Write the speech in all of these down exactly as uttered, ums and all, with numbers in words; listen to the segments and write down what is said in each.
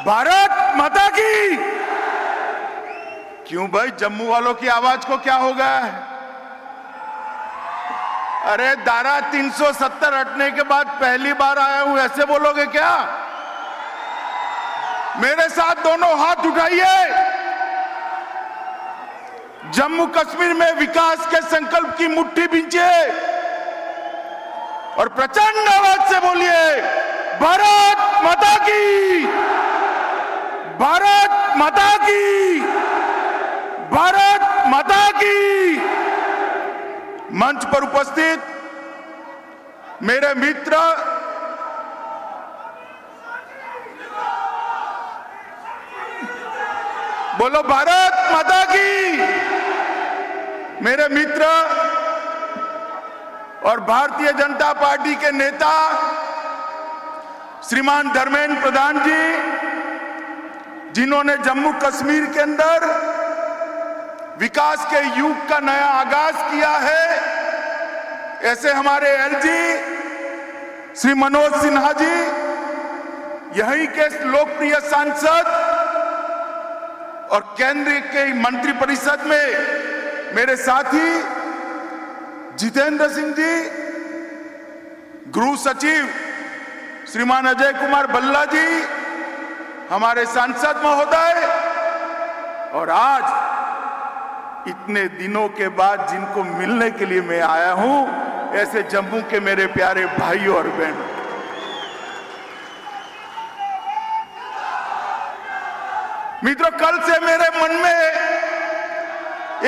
भारत माता की। क्यों भाई, जम्मू वालों की आवाज को क्या होगा? अरे धारा तीन सौ सत्तर हटने के बाद पहली बार आया हूं, ऐसे बोलोगे क्या? मेरे साथ दोनों हाथ उठाइए। जम्मू कश्मीर में विकास के संकल्प की मुट्ठी बींचे और प्रचंड आवाज से बोलिए, भारत माता की, भारत माता की, भारत माता की। मंच पर उपस्थित मेरे मित्र, बोलो भारत माता की। मेरे मित्र और भारतीय जनता पार्टी के नेता श्रीमान धर्मेन्द्र प्रधान जी, जिन्होंने जम्मू कश्मीर के अंदर विकास के युग का नया आगाज किया है, ऐसे हमारे एलजी श्री मनोज सिन्हा जी, यहीं के लोकप्रिय सांसद और केंद्र के मंत्रिपरिषद में मेरे साथी जितेंद्र सिंह जी, गृह सचिव श्रीमान अजय कुमार बल्ला जी, हमारे सांसद महोदय, और आज इतने दिनों के बाद जिनको मिलने के लिए मैं आया हूं, ऐसे जम्मू के मेरे प्यारे भाइयों और बहनों, मित्रों, कल से मेरे मन में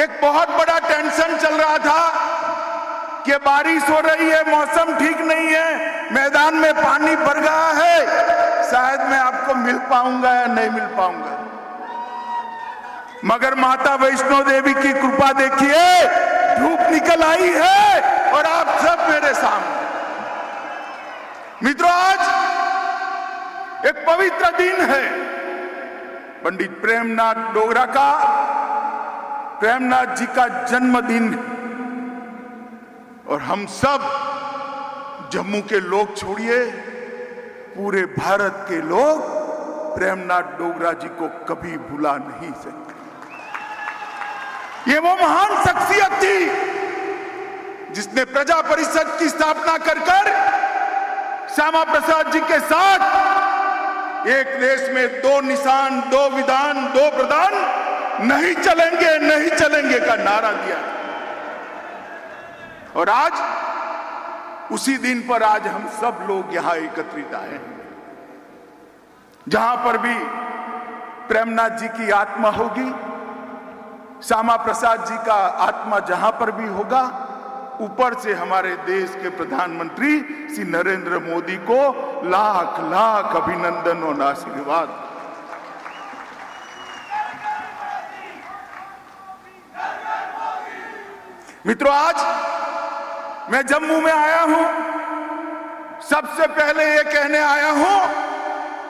एक बहुत बड़ा टेंशन चल रहा था कि बारिश हो रही है, मौसम ठीक नहीं है, मैदान में पानी भर गया है, शायद मैं आपको मिल पाऊंगा या नहीं मिल पाऊंगा। मगर माता वैष्णो देवी की कृपा देखिए, धूप निकल आई है और आप सब मेरे सामने। मित्रों, आज एक पवित्र दिन है। पंडित प्रेमनाथ डोगरा का, प्रेमनाथ जी का जन्मदिन है और हम सब जम्मू के लोग छोड़िए, पूरे भारत के लोग प्रेमनाथ डोगरा जी को कभी भुला नहीं सकते। ये वो महान शख्सियत थी जिसने प्रजा परिषद की स्थापना कर कर श्यामा प्रसाद जी के साथ एक देश में दो निशान, दो विधान, दो प्रधान, नहीं चलेंगे, नहीं चलेंगे का नारा दिया। और आज उसी दिन पर आज हम सब लोग यहां एकत्रित आए हैं, जहां पर भी प्रेमनाथ जी की आत्मा होगी, श्यामा प्रसाद जी का आत्मा जहां पर भी होगा, ऊपर से हमारे देश के प्रधानमंत्री श्री नरेंद्र मोदी को लाख लाख अभिनंदन और आशीर्वाद। मित्रों, आज मैं जम्मू में आया हूं, सबसे पहले ये कहने आया हूं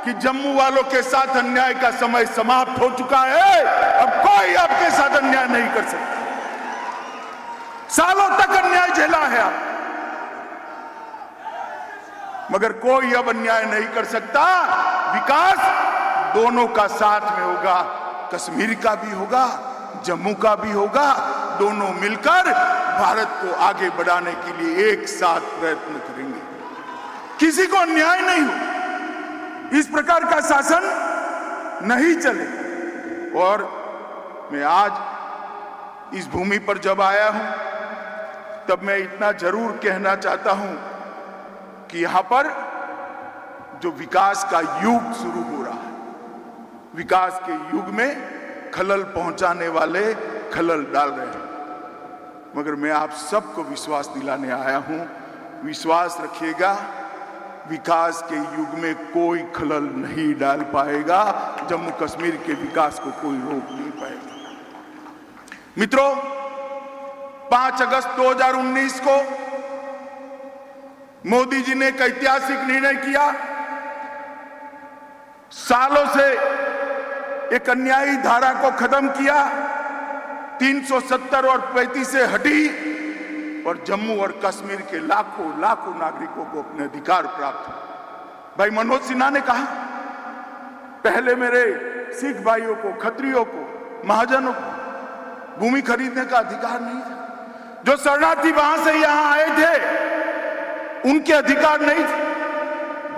कि जम्मू वालों के साथ अन्याय का समय समाप्त हो चुका है। अब कोई आपके साथ अन्याय नहीं कर सकता। सालों तक अन्याय झेला है आप, मगर कोई अब अन्याय नहीं कर सकता। विकास दोनों का साथ में होगा, कश्मीर का भी होगा, जम्मू का भी होगा। दोनों मिलकर भारत को आगे बढ़ाने के लिए एक साथ प्रयत्न करेंगे, किसी को अन्याय नहीं हो, इस प्रकार का शासन नहीं चले। और मैं आज इस भूमि पर जब आया हूं, तब मैं इतना जरूर कहना चाहता हूं कि यहां पर जो विकास का युग शुरू हो रहा है, विकास के युग में खलल पहुंचाने वाले खलल डाल रहे हैं, मगर मैं आप सबको विश्वास दिलाने आया हूं, विश्वास रखिएगा, विकास के युग में कोई खलल नहीं डाल पाएगा, जम्मू कश्मीर के विकास को कोई रोक नहीं पाएगा। मित्रों, पांच अगस्त दो हज़ार उन्नीस को मोदी जी ने एक ऐतिहासिक निर्णय किया। सालों से एक अन्यायी धारा को खत्म किया, तीन सौ सत्तर और पैंतीस से हटी और जम्मू और कश्मीर के लाखों लाखों नागरिकों को अपने अधिकार प्राप्त हुए। भाई मनोज सिन्हा ने कहा, पहले मेरे सिख भाइयों को, खत्रियों को, महाजनों को भूमि खरीदने का अधिकार नहीं था। जो शरणार्थी वहां से यहां आए थे उनके अधिकार नहीं थे,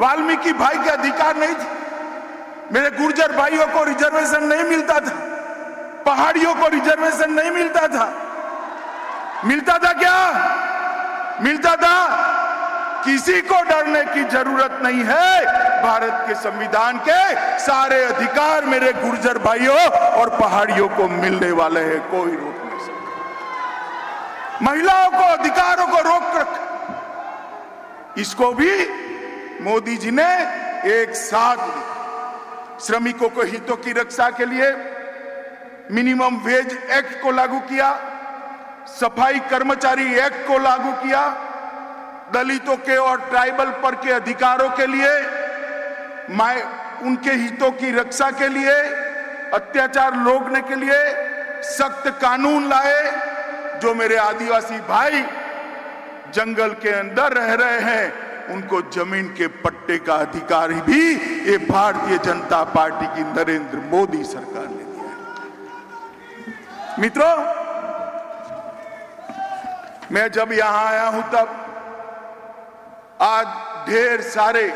वाल्मीकि भाई के अधिकार नहीं थे, मेरे गुर्जर भाइयों को रिजर्वेशन नहीं मिलता था, पहाड़ियों को रिजर्वेशन नहीं मिलता था। मिलता था क्या? मिलता था। किसी को डरने की जरूरत नहीं है, भारत के संविधान के सारे अधिकार मेरे गुर्जर भाइयों और पहाड़ियों को मिलने वाले हैं, कोई रोक नहीं सकता। महिलाओं को अधिकारों को रोक रख, इसको भी मोदी जी ने एक साथ श्रमिकों के हितों की रक्षा के लिए मिनिमम वेज एक्ट को लागू किया, सफाई कर्मचारी एक्ट को लागू किया, दलितों के और ट्राइबल पर के अधिकारों के लिए, माय उनके हितों की रक्षा के लिए, अत्याचार रोकने के लिए सख्त कानून लाए। जो मेरे आदिवासी भाई जंगल के अंदर रह रहे हैं उनको जमीन के पट्टे का अधिकार भी ये भारतीय जनता पार्टी की नरेंद्र मोदी सरकार ने दिया है। मित्रों, मैं जब यहां आया हूं तब आज ढेर सारे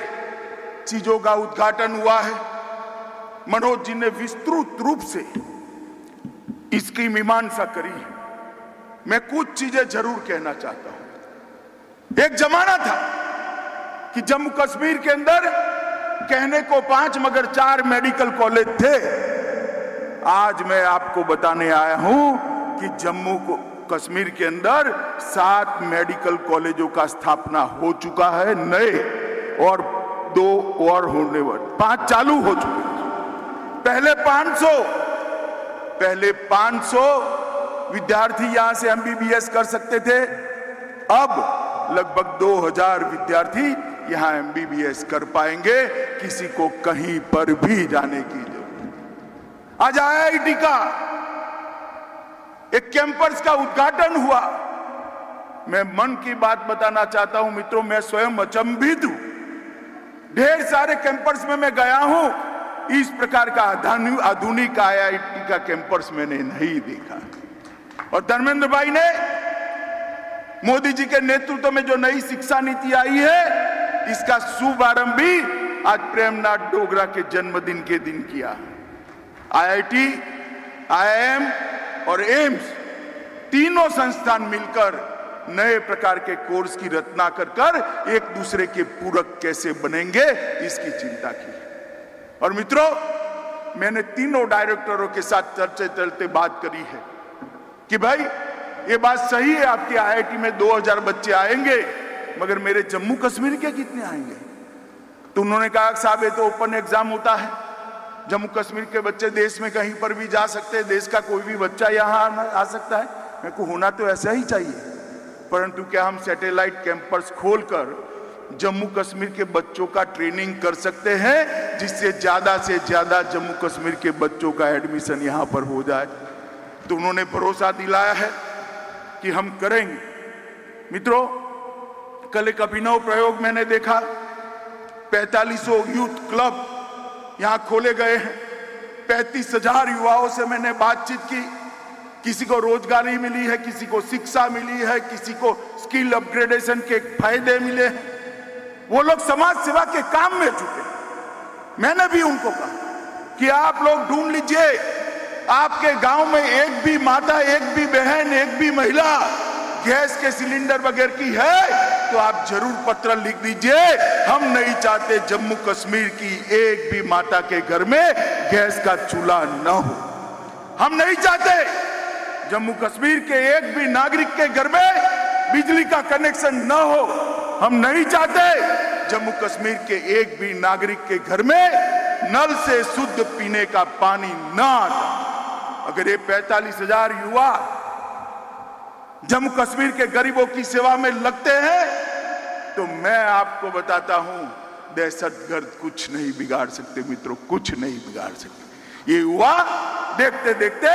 चीजों का उद्घाटन हुआ है। मनोज जी ने विस्तृत रूप से इसकी मीमांसा करी है। मैं कुछ चीजें जरूर कहना चाहता हूं। एक जमाना था कि जम्मू कश्मीर के अंदर कहने को पांच मगर चार मेडिकल कॉलेज थे। आज मैं आपको बताने आया हूं कि जम्मू को कश्मीर के अंदर सात मेडिकल कॉलेजों का स्थापना हो चुका है, नए, और दो और होने वाले, पांच चालू हो चुके हैं। पहले पाँच सौ पहले पाँच सौ विद्यार्थी यहां से एमबीबीएस कर सकते थे, अब लगभग दो हज़ार विद्यार्थी यहां एमबीबीएस कर पाएंगे। किसी को कहीं पर भी जाने की जरूरत। आज आईआईटी का एक कैंपस का उद्घाटन हुआ। मैं मन की बात बताना चाहता हूं मित्रों, मैं स्वयं अचंभित हूं। ढेर सारे कैंपस में मैं गया हूं, इस प्रकार का आधुनिक आईआईटी का कैंपस मैंने नहीं देखा। और धर्मेंद्र भाई ने मोदी जी के नेतृत्व में जो नई शिक्षा नीति आई है, इसका शुभारंभ भी आज प्रेमनाथ डोगरा के जन्मदिन के दिन किया। आईआईटी, आईआईएम और एम्स तीनों संस्थान मिलकर नए प्रकार के कोर्स की रचना कर कर एक दूसरे के पूरक कैसे बनेंगे, इसकी चिंता की। और मित्रों, मैंने तीनों डायरेक्टरों के साथ चर्चे चलते बात करी है कि भाई ये बात सही है, आपके आईआईटी में दो हज़ार बच्चे आएंगे, मगर मेरे जम्मू कश्मीर के कितने आएंगे? तो उन्होंने कहा साहब ये तो ओपन एग्जाम होता है, जम्मू कश्मीर के बच्चे देश में कहीं पर भी जा सकते हैं, देश का कोई भी बच्चा यहाँ आ सकता है। मेरे को होना तो ऐसा ही चाहिए, परंतु क्या हम सैटेलाइट कैंपस खोलकर जम्मू कश्मीर के बच्चों का ट्रेनिंग कर सकते हैं, जिससे ज़्यादा से ज़्यादा जम्मू कश्मीर के बच्चों का एडमिशन यहाँ पर हो जाए? तो उन्होंने भरोसा दिलाया है कि हम करेंगे। मित्रों, कल एक अभिनव प्रयोग मैंने देखा, पैंतालीस सौ यूथ क्लब यहाँ खोले गए हैं। पैंतीस हजार युवाओं से मैंने बातचीत की। किसी को रोजगारी मिली है, किसी को शिक्षा मिली है, किसी को स्किल अपग्रेडेशन के फायदे मिले हैं। वो लोग समाज सेवा के काम में जुटे। मैंने भी उनको कहा कि आप लोग ढूंढ लीजिए, आपके गांव में एक भी माता, एक भी बहन, एक भी महिला गैस के सिलेंडर वगैरह की है तो आप जरूर पत्र लिख दीजिए, हम नहीं चाहते जम्मू कश्मीर की एक भी माता के घर में गैस का चूल्हा न हो। हम नहीं चाहते जम्मू कश्मीर के एक भी नागरिक के घर में बिजली का कनेक्शन न हो। हम नहीं चाहते जम्मू कश्मीर के एक भी नागरिक के घर में नल से शुद्ध पीने का पानी न आता। अगर ये पैंतालीस हजार युवा जम्मू कश्मीर के गरीबों की सेवा में लगते हैं तो मैं आपको बताता हूं, दहशतगर्द कुछ नहीं बिगाड़ सकते मित्रों, कुछ नहीं बिगाड़ सकते। ये युवा देखते देखते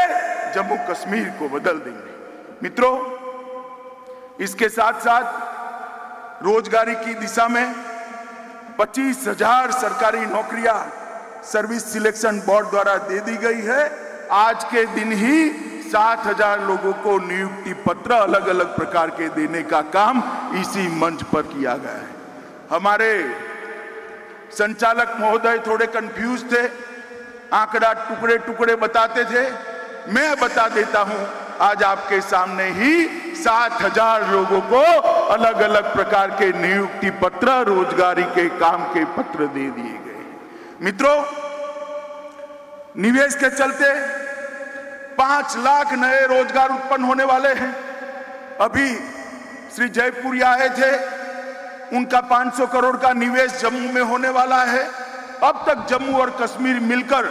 जम्मू कश्मीर को बदल देंगे। मित्रों, इसके साथ साथ रोजगारी की दिशा में पच्चीस हजार सरकारी नौकरियां सर्विस सिलेक्शन बोर्ड द्वारा दे दी गई है। आज के दिन ही सात हजार लोगों को नियुक्ति पत्र अलग अलग प्रकार के देने का काम इसी मंच पर किया गया है। हमारे संचालक महोदय थोड़े कंफ्यूज थे, आंकड़ा टुकड़े टुकड़े बताते थे, मैं बता देता हूं आज आपके सामने ही सात हजार लोगों को अलग अलग प्रकार के नियुक्ति पत्र, रोजगारी के काम के पत्र दे दिए गए। मित्रों, निवेश के चलते पांच लाख नए रोजगार उत्पन्न होने वाले हैं। अभी श्री जयपुर आए थे, उनका पाँच सौ करोड़ का निवेश जम्मू में होने वाला है। अब तक जम्मू और कश्मीर मिलकर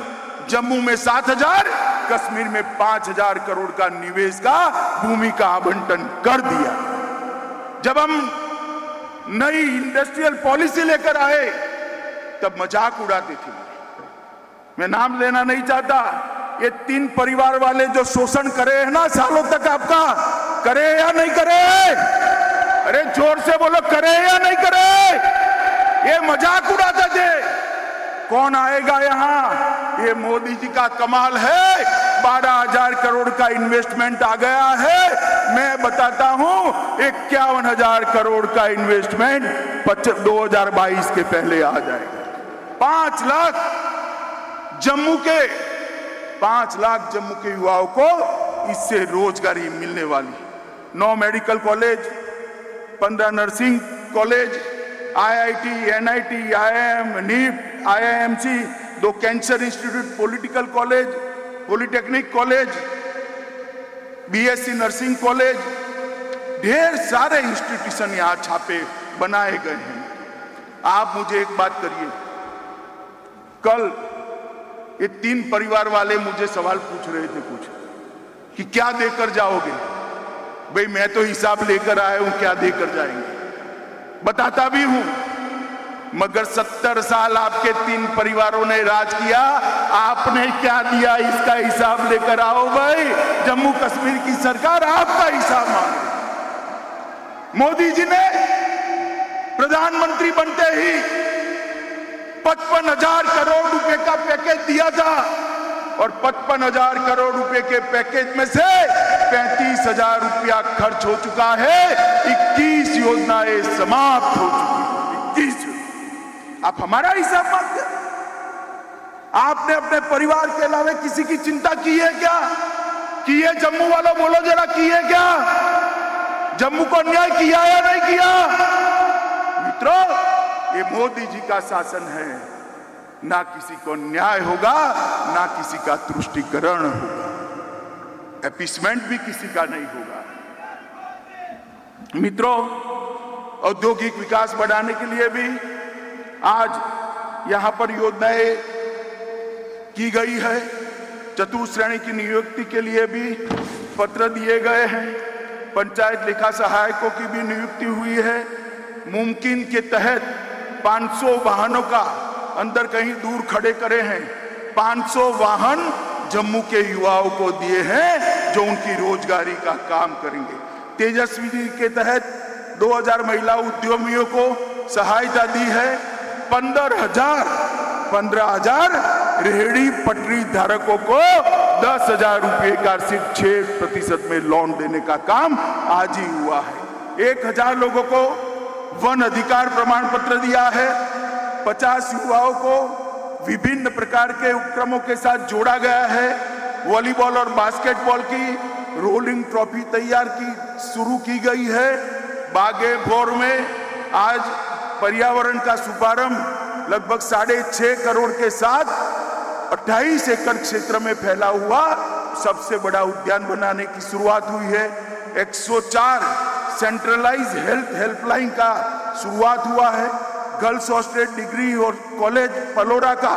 जम्मू में सात हजार, कश्मीर में पाँच हजार करोड़ का निवेश का भूमि का आवंटन कर दिया। जब हम नई इंडस्ट्रियल पॉलिसी लेकर आए तब मजाक उड़ाते थे। मैं नाम लेना नहीं चाहता, ये तीन परिवार वाले जो शोषण करे हैं ना सालों तक आपका, करे या नहीं करे? अरे जोर से बोलो, करे या नहीं करे? ये मजाक उड़ाते थे। कौन आएगा यहाँ? ये मोदी जी का कमाल है, बारह हजार करोड़ का इन्वेस्टमेंट आ गया है। मैं बताता हूँ इक्यावन हजार करोड़ का इन्वेस्टमेंट दो हजार बाईस के पहले आ जाएगा। पांच लाख जम्मू के पांच लाख जम्मू के युवाओं को इससे रोजगारी मिलने वाली। नौ मेडिकल कॉलेज, पंद्रह nursing college, IIT, NIT, IIM, NEET, IIMC, दो cancer institute, political college, polytechnic college, BSc nursing college, ढेर सारे इंस्टीट्यूशन यहाँ छापे बनाए गए हैं। आप मुझे एक बात करिए, कल ये तीन परिवार वाले मुझे सवाल पूछ रहे थे कुछ कि क्या देकर जाओगे? भाई मैं तो हिसाब लेकर आया हूं, क्या देकर जाएंगे बताता भी हूं। मगर सत्तर साल आपके तीन परिवारों ने राज किया, आपने क्या दिया इसका हिसाब लेकर आओ। भाई जम्मू कश्मीर की सरकार आपका हिसाब मांगे। मोदी जी ने प्रधानमंत्री बनते ही पचपन हजार करोड़ रुपए का पैकेज दिया था और पचपन हजार करोड़ रुपए के पैकेज में से पैंतीस हजार रुपया खर्च हो चुका है। इक्कीस योजनाएं समाप्त हो चुकी हैं। इक्कीस। आप हमारा हिसाब मांगते, आपने अपने परिवार के अलावा किसी की चिंता की है क्या? की है? जम्मू वालों बोलो जरा, की है क्या? जम्मू को न्याय किया या नहीं किया? मित्रों, ये मोदी जी का शासन है, ना किसी को न्याय होगा, ना किसी का तुष्टिकरण होगा, एपिसमेंट भी किसी का नहीं होगा। मित्रों, औद्योगिक विकास बढ़ाने के लिए भी आज यहां पर योजनाएं की गई है। चतुर्थ श्रेणी की नियुक्ति के लिए भी पत्र दिए गए हैं। पंचायत लेखा सहायकों की भी नियुक्ति हुई है। मुमकिन के तहत पाँच सौ वाहनों का अंदर कहीं दूर खड़े करे हैं। पाँच सौ वाहन जम्मू के युवाओं को दिए हैं जो उनकी रोजगारी का काम करेंगे। तेजस्वी के तहत दो हजार महिला उद्यमियों को सहायता दी है। पंद्रह हजार पंद्रह हजार रेहड़ी पटरी धारकों को दस हजार रुपये का सिर्फ छह प्रतिशत में लोन देने का काम आज ही हुआ है। एक हजार लोगों को वन अधिकार प्रमाण पत्र दिया है। पचास युवाओं को विभिन्न प्रकार के उपक्रमों के साथ जोड़ा गया है। वॉलीबॉल और बास्केटबॉल की रोलिंग ट्रॉफी तैयार की शुरू की गई है। बागेभोर में आज पर्यावरण का शुभारंभ लगभग साढ़े छः करोड़ के साथ अट्ठाईस एकड़ क्षेत्र में फैला हुआ सबसे बड़ा उद्यान बनाने की शुरुआत हुई है। एक सौ चार सेंट्रलाइज हेल्थ हेल्पलाइन का शुरुआत हुआ है। गर्ल्स हॉस्टल डिग्री और कॉलेज पलोरा का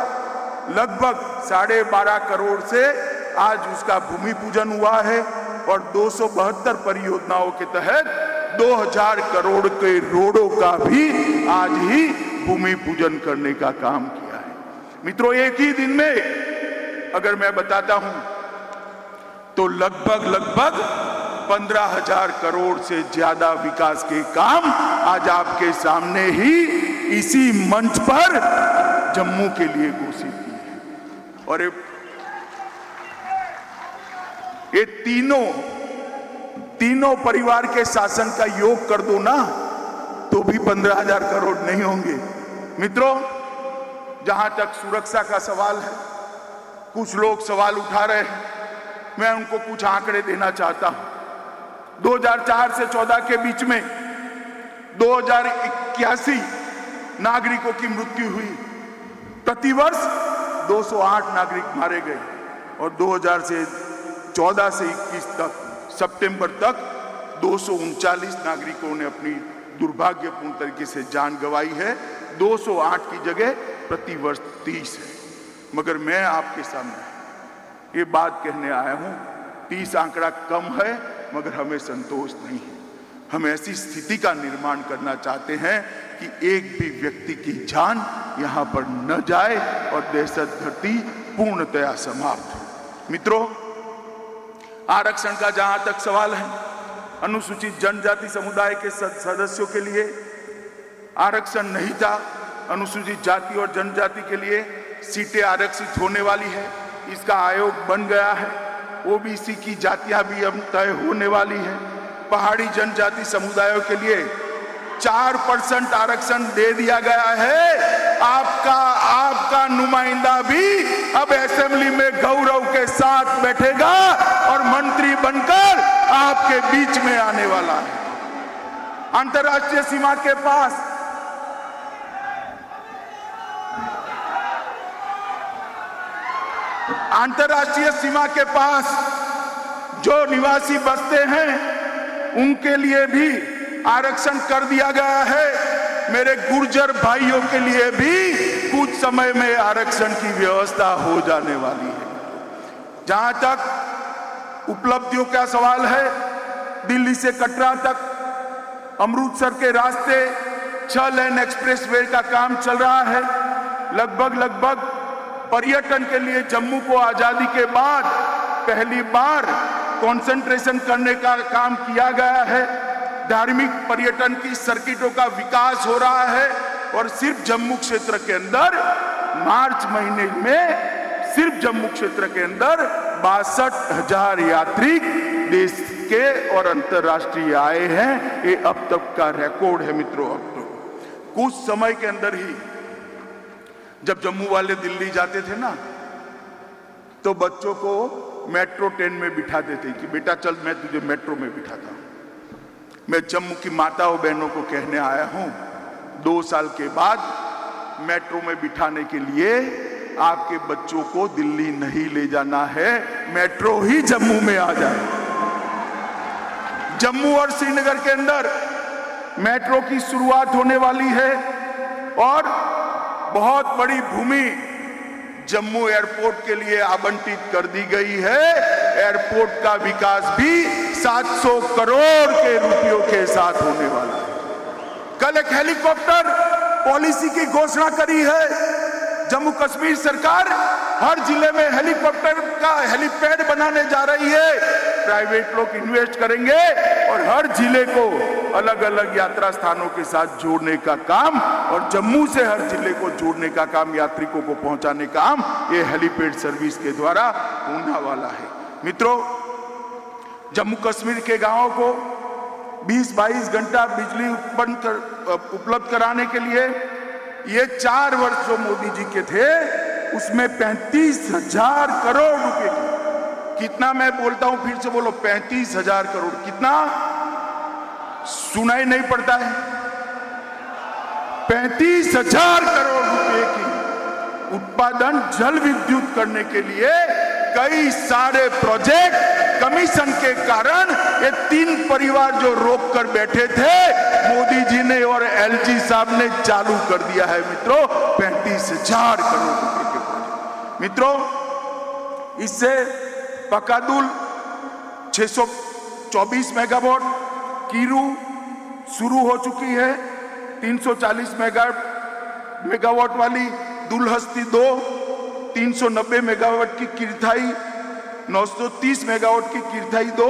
लगभग साढ़े बारह करोड़ से आज उसका भूमि पूजन हुआ है। और दो सौ बहत्तर परियोजनाओं के तहत दो हजार करोड़ के रोडों का भी आज ही भूमि पूजन करने का काम किया है। मित्रों, एक ही दिन में अगर मैं बताता हूं तो लगभग लगभग पंद्रह हजार करोड़ से ज्यादा विकास के काम आज आपके सामने ही इसी मंच पर जम्मू के लिए घोषित किए हैं। और ये तीनों तीनों परिवार के शासन का योग कर दो ना तो भी पंद्रह हजार करोड़ नहीं होंगे। मित्रों, जहां तक सुरक्षा का सवाल है, कुछ लोग सवाल उठा रहे हैं, मैं उनको कुछ आंकड़े देना चाहता हूं। दो हजार चार से चौदह के बीच में दो हजार इक्यासी नागरिकों की मृत्यु हुई, प्रतिवर्ष दो सौ आठ नागरिक मारे गए और दो हजार से चौदह से इक्कीस तक सितंबर तक दो सौ उनचालीस नागरिकों ने अपनी दुर्भाग्यपूर्ण तरीके से जान गंवाई है। दो सौ आठ की जगह प्रतिवर्ष तीस है। मगर मैं आपके सामने ये बात कहने आया हूं, तीस आंकड़ा कम है मगर हमें संतोष नहीं है। हम ऐसी स्थिति का निर्माण करना चाहते हैं कि एक भी व्यक्ति की जान यहां पर न जाए और दहशतगर्दी पूर्णतया समाप्त हो। मित्रों, आरक्षण का जहां तक सवाल है, अनुसूचित जनजाति समुदाय के सदस्यों के लिए आरक्षण नहीं था। अनुसूचित जाति और जनजाति के लिए सीटें आरक्षित होने वाली है, इसका आयोग बन गया है। ओबीसी की जातियां भी अब तय होने वाली है। पहाड़ी जनजाति समुदायों के लिए चार परसेंट आरक्षण दे दिया गया है। आपका आपका नुमाइंदा भी अब असेंबली में गौरव के साथ बैठेगा और मंत्री बनकर आपके बीच में आने वाला है। अंतर्राष्ट्रीय सीमा के पास अंतर्राष्ट्रीय सीमा के पास जो निवासी बसते हैं उनके लिए भी आरक्षण कर दिया गया है। मेरे गुर्जर भाइयों के लिए भी कुछ समय में आरक्षण की व्यवस्था हो जाने वाली है। जहां तक उपलब्धियों का सवाल है, दिल्ली से कटरा तक अमृतसर के रास्ते छह लेन एक्सप्रेसवे का काम चल रहा है। लगभग लगभग पर्यटन के लिए जम्मू को आजादी के बाद पहली बार कंसंट्रेशन करने का काम किया गया है। धार्मिक पर्यटन की सर्किटों का विकास हो रहा है और सिर्फ जम्मू क्षेत्र के अंदर मार्च महीने में सिर्फ जम्मू क्षेत्र के अंदर बासठ हजार यात्री देश के और अंतर्राष्ट्रीय आए हैं। ये अब तक का रिकॉर्ड है। मित्रों, अब तो कुछ समय के अंदर ही, जब जम्मू वाले दिल्ली जाते थे ना तो बच्चों को मेट्रो ट्रेन में बिठाते थे कि बेटा चल, मैं तुझे मेट्रो में बिठाता हूं। मैं जम्मू की माता और बहनों को कहने आया हूं, दो साल के बाद मेट्रो में बिठाने के लिए आपके बच्चों को दिल्ली नहीं ले जाना है, मेट्रो ही जम्मू में आ जाए। जम्मू और श्रीनगर के अंदर मेट्रो की शुरुआत होने वाली है और बहुत बड़ी भूमि जम्मू एयरपोर्ट के लिए आवंटित कर दी गई है। एयरपोर्ट का विकास भी सात सौ करोड़ के रुपयों के साथ होने वाला है। कल एक हेलीकॉप्टर पॉलिसी की घोषणा करी है जम्मू कश्मीर सरकार। हर जिले में हेलीकॉप्टर का हेलीपैड बनाने जा रही है। प्राइवेट लोग इन्वेस्ट करेंगे और हर जिले को अलग अलग यात्रा स्थानों के साथ जोड़ने का काम और जम्मू से हर जिले को जोड़ने का काम, यात्रिकों को पहुंचाने का काम ये हेलीपैड सर्विस के द्वारा होने वाला है। मित्रों, जम्मू कश्मीर के गांवों को बीस बाईस घंटा बिजली उत्पन्न कर, उपलब्ध कराने के लिए ये चार वर्ष जो मोदी जी के थे उसमें पैंतीस हजार करोड़ रुपए की, कितना मैं बोलता हूं फिर से बोलो, पैंतीस हजार करोड़ कितना सुनाई नहीं पड़ता है, पैंतीस हजार करोड़ रुपए की उत्पादन जल विद्युत करने के लिए कई सारे प्रोजेक्ट कमीशन के कारण ये तीन परिवार जो रोक कर बैठे थे मोदी जी ने और एलजी साहब ने चालू कर दिया है। मित्रों, पैंतीस हजार करोड़ रुपए के प्रोजेक्ट। मित्रों, इससे पकादुल छह सौ चौबीस मेगावाट, कीरू शुरू हो चुकी है तीन सौ चालीस मेगा मेगावाट वाली, दुलहस्ती दो तीन सौ नब्बे मेगावाट की, किरथाई नौ सौ तीस मेगावाट की, किरथाई दो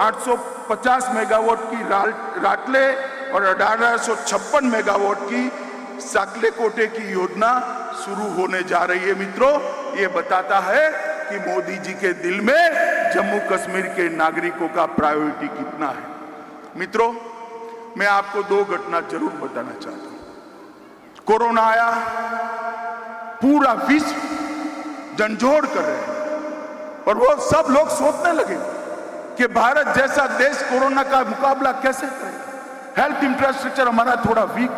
आठ सौ पचास मेगावाट की, राटले और अठारह सौ छप्पन मेगावाट की साकले कोटे की योजना शुरू होने जा रही है। मित्रों, ये बताता है कि मोदी जी के दिल में जम्मू कश्मीर के नागरिकों का प्रायोरिटी कितना है। मित्रों, मैं आपको दो घटना जरूर बताना चाहता हूं। कोरोना आया, पूरा विश्व झंझोड़ कर रहे हैं और वो सब लोग सोचने लगे कि भारत जैसा देश कोरोना का मुकाबला कैसे करेगा। हेल्थ इंफ्रास्ट्रक्चर हमारा थोड़ा वीक,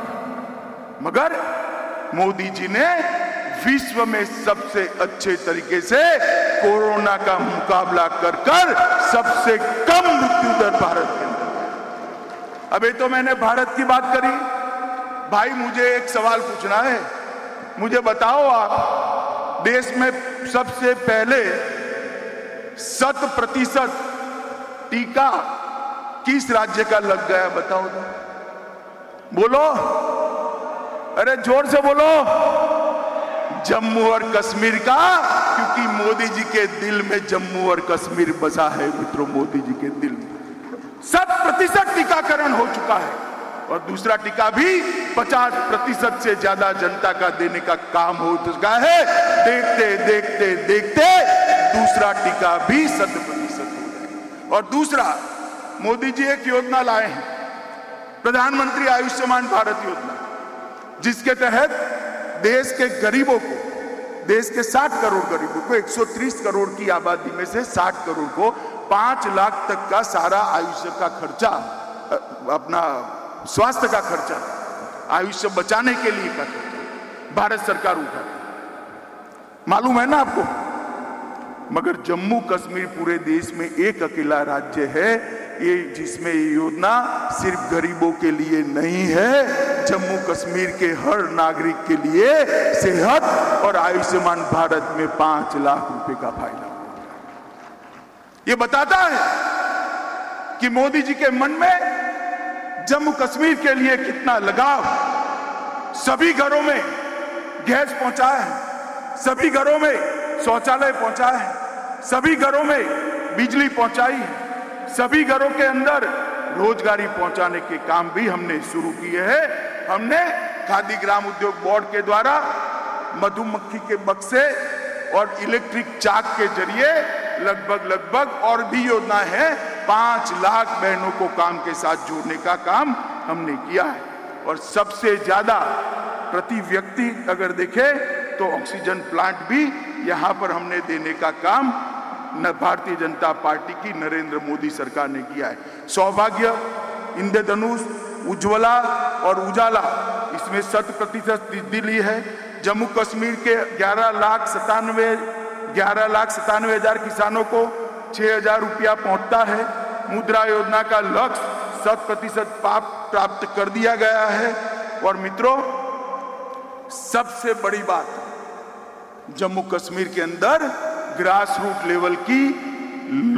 मगर मोदी जी ने विश्व में सबसे अच्छे तरीके से कोरोना का मुकाबला कर कर सबसे कम मृत्यु दर भारत के अंदर। अभी तो मैंने भारत की बात करी, भाई मुझे एक सवाल पूछना है। मुझे बताओ आप, देश में सबसे पहले शत प्रतिशत टीका किस राज्य का लग गया? बताओ तो, बोलो, अरे जोर से बोलो, जम्मू और कश्मीर का, क्योंकि मोदी जी के दिल में जम्मू और कश्मीर बसा है। मित्रों, मोदी जी के दिल में शत प्रतिशत टीकाकरण हो चुका है और दूसरा टीका भी पचास प्रतिशत से ज्यादा जनता का देने का काम हो चुका है। देखते देखते देखते दूसरा टीका भी शत प्रतिशत हो गया। और दूसरा, मोदी जी एक योजना लाए हैं, प्रधानमंत्री आयुष्मान भारत योजना, जिसके तहत देश के गरीबों को, देश के साठ करोड़ गरीबों को, एक सौ तीस करोड़ की आबादी में से साठ करोड़ को पांच लाख तक का सारा आयुष्य का खर्चा, अपना स्वास्थ्य का खर्चा, आयुष्य बचाने के लिए का खर्चा भारत सरकार उठाती, मालूम है ना आपको। मगर जम्मू कश्मीर पूरे देश में एक अकेला राज्य है ये जिसमें ये योजना सिर्फ गरीबों के लिए नहीं है, जम्मू कश्मीर के हर नागरिक के लिए सेहत और आयुष्मान भारत में पांच लाख रुपए का फायदा। ये बताता है कि मोदी जी के मन में जम्मू कश्मीर के लिए कितना लगाव। सभी घरों में गैस पहुंचा है, सभी घरों में शौचालय पहुंचा है, सभी घरों में बिजली पहुंचाई है, सभी घरों के अंदर रोजगारी पहुंचाने के काम भी हमने शुरू किए हैं। हमने खादी ग्राम उद्योग बोर्ड के द्वारा मधुमक्खी के बक्से और इलेक्ट्रिक चाक के जरिए लगभग लगभग और भी योजना है, पांच लाख बहनों को काम के साथ जोड़ने का काम हमने किया है। और सबसे ज्यादा प्रति व्यक्ति अगर देखे तो ऑक्सीजन प्लांट भी यहाँ पर हमने देने का काम भारतीय जनता पार्टी की नरेंद्र मोदी सरकार ने किया है। सौभाग्य, इंद्रधनुष, उज्ज्वला और उजाला, इसमें शत प्रतिशत दिल्ली है। जम्मू कश्मीर के ग्यारह लाख सतानवे ग्यारह लाख सतानवे हजार किसानों को छह हजार रुपया पहुंचता है। मुद्रा योजना का लक्ष्य शत प्रतिशत प्राप्त कर दिया गया है। और मित्रों, सबसे बड़ी बात, जम्मू कश्मीर के अंदर ग्रासरूट लेवल की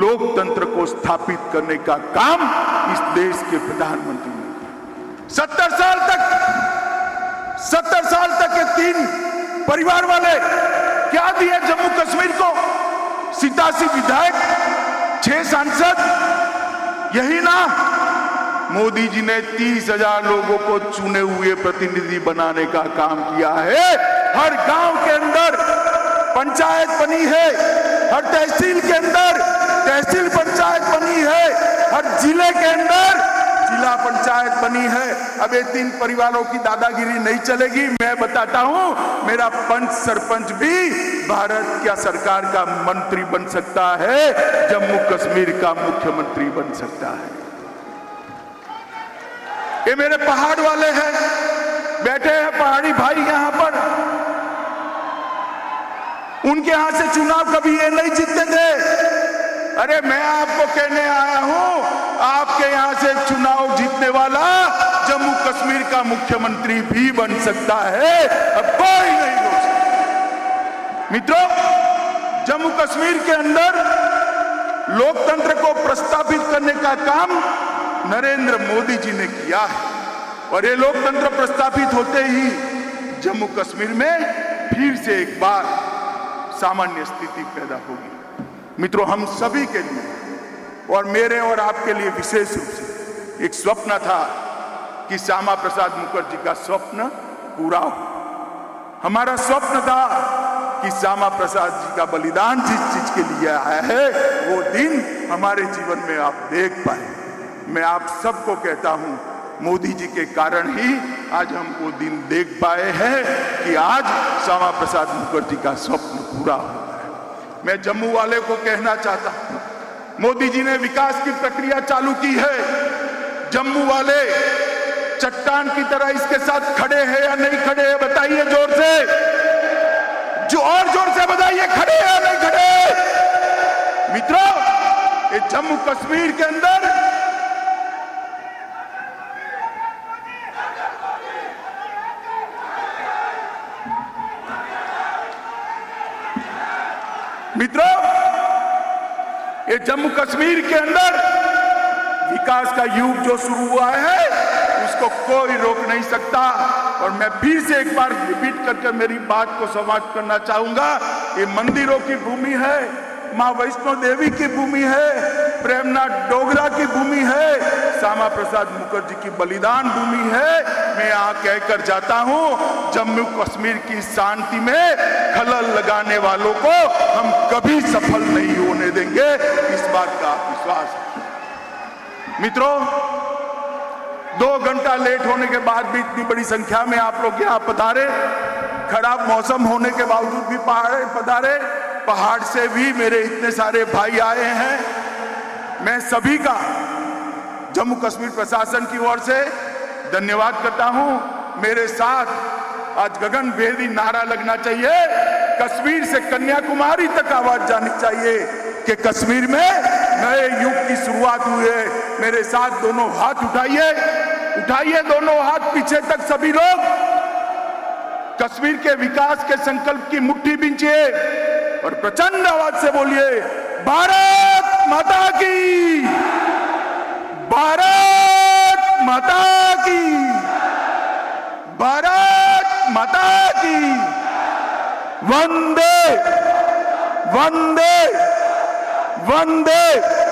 लोकतंत्र को स्थापित करने का काम इस देश के प्रधानमंत्री ने किया। सत्तर साल तक सत्तर साल तक के तीन परिवार वाले क्या दिए जम्मू कश्मीर को? सतासी विधायक, छह सांसद, यही ना। मोदी जी ने तीस हजार लोगों को चुने हुए प्रतिनिधि बनाने का काम किया है। हर गांव के अंदर पंचायत बनी है, हर तहसील के अंदर तहसील पंचायत बनी है, हर जिले के अंदर जिला पंचायत बनी है। अब ये तीन परिवारों की दादागिरी नहीं चलेगी। मैं बताता हूं, मेरा पंच सरपंच भी भारत की सरकार का मंत्री बन सकता है, जम्मू कश्मीर का मुख्यमंत्री बन सकता है। ये मेरे पहाड़ वाले हैं, बैठे हैं पहाड़ी भाई यहां पर, उनके यहां से चुनाव कभी ये नहीं जीतते थे। अरे मैं आपको कहने आया हूं, आपके यहां से चुनाव जीतने वाला जम्मू कश्मीर का मुख्यमंत्री भी बन सकता है। अब कोई नहीं रोक सकता। मित्रों, जम्मू कश्मीर के अंदर लोकतंत्र को प्रस्तावित करने का काम नरेंद्र मोदी जी ने किया है और ये लोकतंत्र प्रस्तावित होते ही जम्मू कश्मीर में फिर से एक बार सामान्य स्थिति पैदा होगी। मित्रों, हम सभी के लिए और मेरे और आपके लिए विशेष रूप से एक स्वप्न था कि श्यामा प्रसाद मुखर्जी का स्वप्न पूरा हो। हमारा स्वप्न था कि श्यामा प्रसाद जी का बलिदान जिस चीज के लिए आया है वो दिन हमारे जीवन में आप देख पाए। मैं आप सबको कहता हूं, मोदी जी के कारण ही आज हम वो दिन देख पाए हैं कि आज श्यामा प्रसाद मुखर्जी का स्वप्न पूरा हुआ है। मैं जम्मू वाले को कहना चाहता हूं, मोदी जी ने विकास की प्रक्रिया चालू की है। जम्मू वाले चट्टान की तरह इसके साथ खड़े हैं या नहीं खड़े हैं, बताइए जोर से, जो और जोर से बताइए, खड़े हैं या नहीं खड़े। मित्रों, ये जम्मू कश्मीर के अंदर मित्रों ये जम्मू कश्मीर के अंदर विकास का युग जो शुरू हुआ है उसको कोई रोक नहीं सकता। और मैं फिर से एक बार रिपीट करके मेरी बात को समाप्त करना चाहूंगा। ये मंदिरों की भूमि है, माँ वैष्णो देवी की भूमि है, प्रेमनाथ डोगरा की भूमि है, श्यामा प्रसाद मुखर्जी की बलिदान भूमि है। मैं यहाँ कहकर जाता हूँ, जम्मू कश्मीर की शांति में खलल लगाने वालों को हम कभी सफल नहीं होने देंगे, इस बात का विश्वास है। मित्रों, दो घंटा लेट होने के बाद भी इतनी बड़ी संख्या में आप लोग यहाँ पधारे, खराब मौसम होने के बावजूद भी पधारे। पहाड़ से भी मेरे इतने सारे भाई आए हैं। मैं सभी का जम्मू कश्मीर प्रशासन की ओर से धन्यवाद करता हूं। मेरे साथ आज गगनभेदी नारा लगना चाहिए, कश्मीर से कन्याकुमारी तक आवाज जानी चाहिए कि कश्मीर में नए युग की शुरुआत हुई है। मेरे साथ दोनों हाथ उठाइए, उठाइए दोनों हाथ पीछे तक सभी लोग। कश्मीर के विकास के संकल्प की मुट्ठी बींचिए और प्रचंड आवाज से बोलिए, भारत माता की, भारत माता की, भारत माता की। वंदे वंदे वंदे।